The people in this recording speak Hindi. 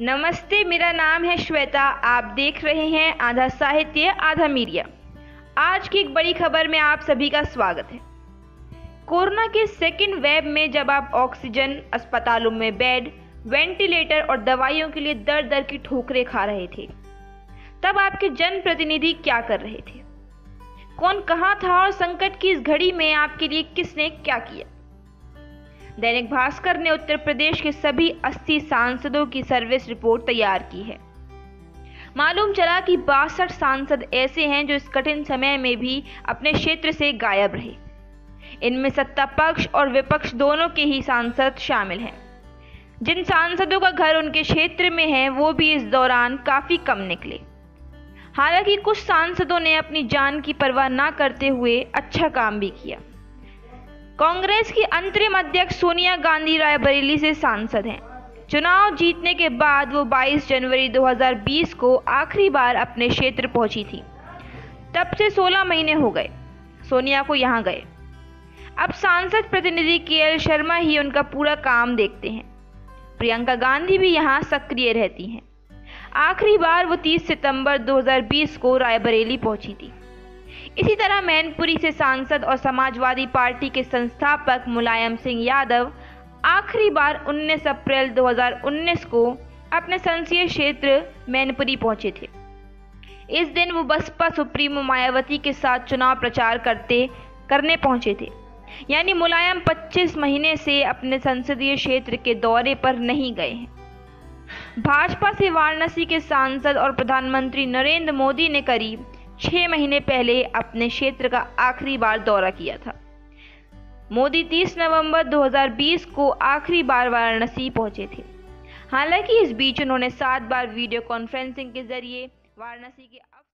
नमस्ते, मेरा नाम है श्वेता। आप देख रहे हैं आधा साहित्य आधा मीडिया। आज की एक बड़ी खबर में आप सभी का स्वागत है। कोरोना के सेकेंड वेव में जब आप ऑक्सीजन, अस्पतालों में बेड, वेंटिलेटर और दवाइयों के लिए दर दर की ठोकरें खा रहे थे, तब आपके जनप्रतिनिधि क्या कर रहे थे? कौन कहाँ था और संकट की इस घड़ी में आपके लिए किसने क्या किया? दैनिक भास्कर ने उत्तर प्रदेश के सभी 80 सांसदों की सर्विस रिपोर्ट तैयार की है। मालूम चला कि 62 सांसद ऐसे हैं जो इस कठिन समय में भी अपने क्षेत्र से गायब रहे। इनमें सत्ता पक्ष और विपक्ष दोनों के ही सांसद शामिल हैं। जिन सांसदों का घर उनके क्षेत्र में है, वो भी इस दौरान काफी कम निकले। हालांकि कुछ सांसदों ने अपनी जान की परवाह ना करते हुए अच्छा काम भी किया। कांग्रेस की अंतरिम अध्यक्ष सोनिया गांधी रायबरेली से सांसद हैं। चुनाव जीतने के बाद वो 22 जनवरी 2020 को आखिरी बार अपने क्षेत्र पहुंची थी। तब से 16 महीने हो गए सोनिया को यहाँ गए। अब सांसद प्रतिनिधि केएल शर्मा ही उनका पूरा काम देखते हैं। प्रियंका गांधी भी यहाँ सक्रिय रहती हैं। आखिरी बार वो 30 सितंबर 2020 को रायबरेली पहुंची थी। इसी तरह मैनपुरी से सांसद और समाजवादी पार्टी के संस्थापक मुलायम सिंह यादव आखिरी बार 19 अप्रैल 2019 को अपने संसदीय क्षेत्र मैनपुरी पहुंचे थे। इस दिन वो बसपा सुप्रीमो मायावती के साथ चुनाव प्रचार करने पहुंचे थे। यानी मुलायम 25 महीने से अपने संसदीय क्षेत्र के दौरे पर नहीं गए हैं। भाजपा से वाराणसी के सांसद और प्रधानमंत्री नरेंद्र मोदी ने करीब 6 महीने पहले अपने क्षेत्र का आखिरी बार दौरा किया था। मोदी 30 नवंबर 2020 को आखिरी बार वाराणसी पहुंचे थे। हालांकि इस बीच उन्होंने 7 बार वीडियो कॉन्फ्रेंसिंग के जरिए वाराणसी के